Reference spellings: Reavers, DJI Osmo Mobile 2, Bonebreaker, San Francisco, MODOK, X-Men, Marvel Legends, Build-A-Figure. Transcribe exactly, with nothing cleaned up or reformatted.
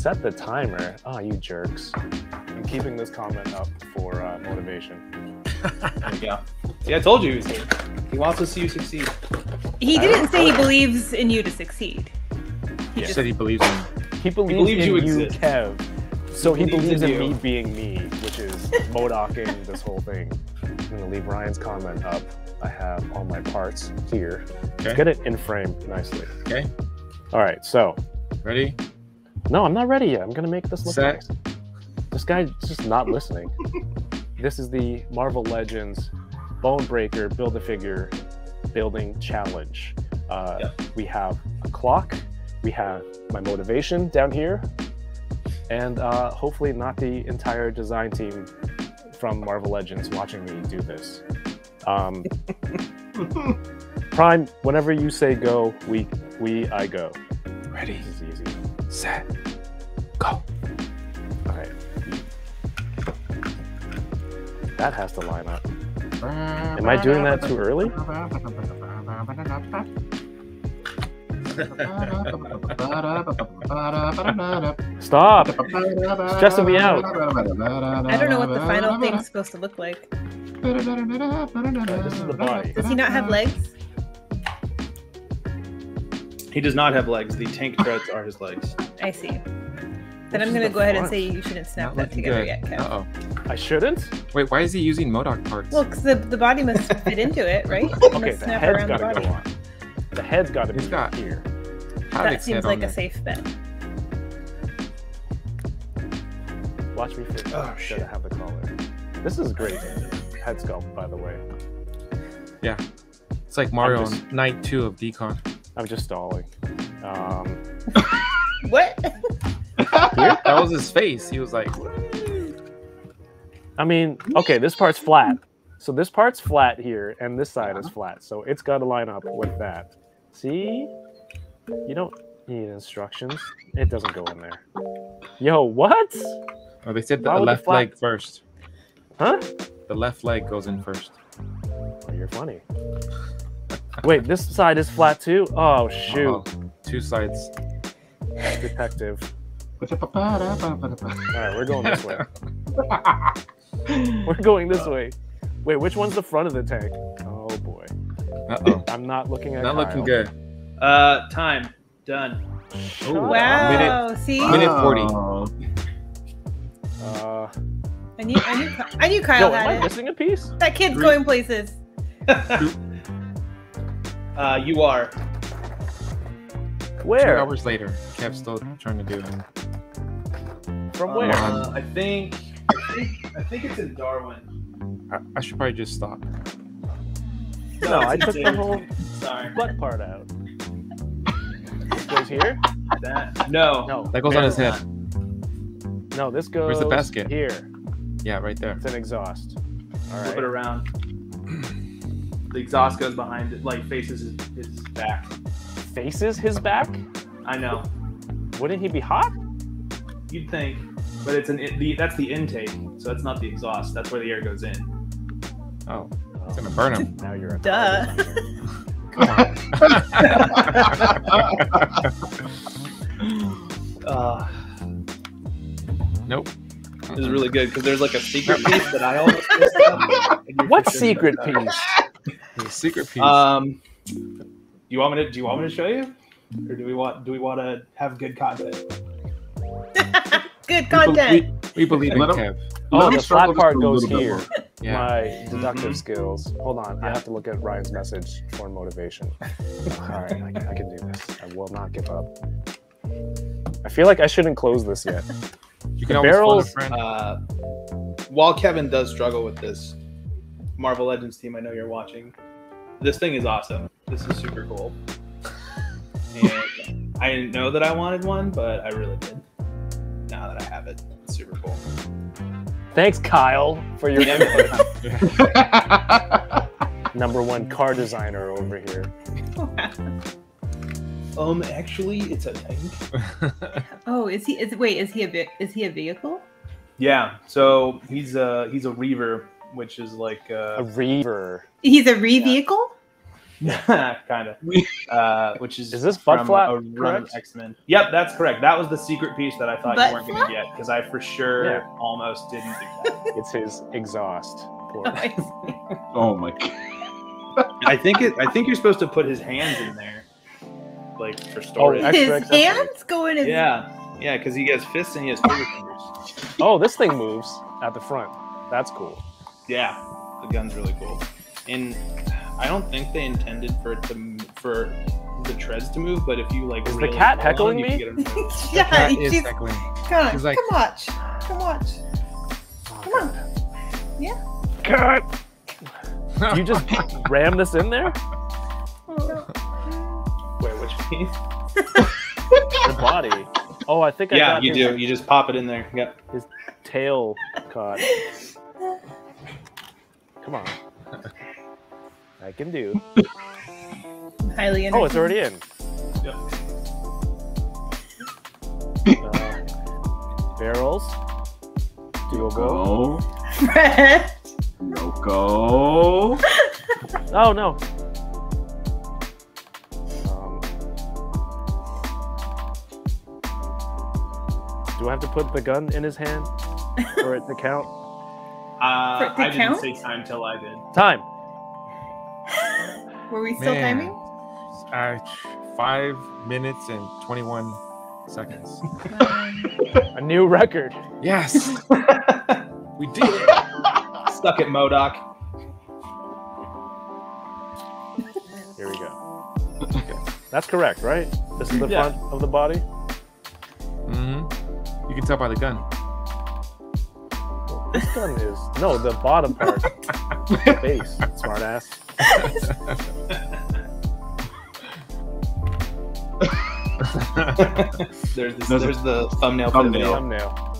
set the timer. Oh, you jerks. I'm keeping this comment up for uh, motivation. There you go. See, I told you he was here. He wants to see you succeed. He didn't say he believes in you to succeed. He yeah. just said he believes in He believes, he believes in you, you Kev. So he, he believes, believes in, in me being me, which is MODOKing this whole thing. I'm going to leave Ryan's comment up. I have all my parts here. Okay. Let's get it in frame nicely. Okay. All right, so. Ready? No, I'm not ready yet. I'm going to make this look Set. nice. This guy's just not listening. This is the Marvel Legends Bonebreaker Build-A-Figure Building Challenge. Uh, yeah. We have a clock. We have my motivation down here. And uh, hopefully not the entire design team from Marvel Legends watching me do this. Um, Prime, whenever you say go, we, we, I go. Ready? This is easy. Set. Go. All right. That has to line up. Am I doing that too early? Stop! It's stressing me out. I don't know what the final thing is supposed to look like. This is the body. Does he not have legs? He does not have legs. The tank treads are his legs. I see. Then I'm going to go ahead and say you shouldn't snap that together yet, Kev. Uh-oh. I shouldn't? Wait, why is he using MODOK parts? Well, because the, the body must fit into it, right? It okay, the snap head's got to go on. The head's got to be got, here. That seems like a there. safe bet. Watch me for oh, shit. have the collar. This is great head sculpt, by the way. Yeah. It's like Mario just, on night two of Decon. I'm just stalling. Um, what? That was his face. He was like... I mean, okay, this part's flat. So this part's flat here, and this side is flat. So it's got to line up with that. See? You don't need instructions. It doesn't go in there. Yo, what? Oh, they said that the left leg first. Huh? The left leg goes in first. Oh, you're funny. Wait, this side is flat too? Oh, shoot. Oh, two sides. Detective. All right, we're going this way. We're going this way. Wait, which one's the front of the tank? Oh boy. Uh-oh. I'm not looking at. Not Kyle. Looking good. Uh, time done. Ooh, wow. Minute, See. Minute forty. Uh. I knew. I knew. I knew Kyle yo, had am it. I missing a piece? That kid's Three. going places. uh, you are. Where? Two hours later, Kev's still trying to do it. From where? Uh, I think. I think, I think it's in Darwin. I should probably just stop. No, I took the whole Sorry. butt part out. This goes here? That, no. no. That goes on his head. Not. No, this goes Where's the basket? here. Yeah, right there. It's an exhaust. All right. Flip it around. The exhaust goes behind it, like faces his, his back. Faces his back? I know. Wouldn't he be hot? You'd think. But it's an it, the, that's the intake, so that's not the exhaust. That's where the air goes in. Oh, it's gonna burn him. Now you're a duh. Come on. uh, nope. This is really good because there's like a secret piece that I almost missed out. What secret piece? The secret piece. Um, do you want me to? Do you want me to show you, or do we want? Do we want to have good content? Good content. We, we believe in Kev. Oh, the flat part goes here. Yeah. My deductive skills. Hold on, I have to look at Ryan's message for motivation. All right, I can, I can do this. I will not give up. I feel like I shouldn't close this yet. You can always phone a friend. Uh, while Kevin does struggle with this, Marvel Legends team, I know you're watching. This thing is awesome. This is super cool. And I didn't know that I wanted one, but I really did. Now that I have it, it's super cool. Thanks, Kyle, for your input. Number one car designer over here. Um, actually, it's a tank. Oh, is he? Is wait, is he a is he a vehicle? Yeah. So he's a he's a Reaver, which is like a, a Reaver. He's a re vehicle. Yeah. kind of. Uh, which is is this butt flap? X-Men. Yep, that's correct. That was the secret piece that I thought butt you weren't going to get, because I for sure yeah. almost didn't do that. It's his exhaust port. Oh my god! I think it. I think you're supposed to put his hands in there, like for storage. Oh, his hands go in his. Yeah, yeah, because he has fists and he has finger fingers. Oh, this thing moves at the front. That's cool. Yeah, the gun's really cool. And I don't think they intended for it to for the treads to move, but if you like, is really the cat heckling on, me? Get yeah, the cat she's, is heckling. God, she's like, come watch, come watch, come on, yeah. God, you just ram this in there? Wait, which piece? The body. Oh, I think I yeah, got you his, do. You just pop it in there. Yep. His tail caught. Come on. I can do. Highly energy. Oh, it's already in. Yep. Uh, barrels. Duogo. Fred. Yoko. Oh, no. Um, do I have to put the gun in his hand for it to count? Uh, for it to I count? didn't say time till I did. Time. Were we still Man. timing? Uh, five minutes and twenty-one seconds. A new record. Yes. We did it. Stuck at MODOK. Here we go. Okay. That's correct, right? This is the yeah. front of the body? Mm-hmm. You can tell by the gun. Well, this gun is... No, the bottom part. The base, smart ass. there's, this, there's the thumbnail thumbnail. thumbnail.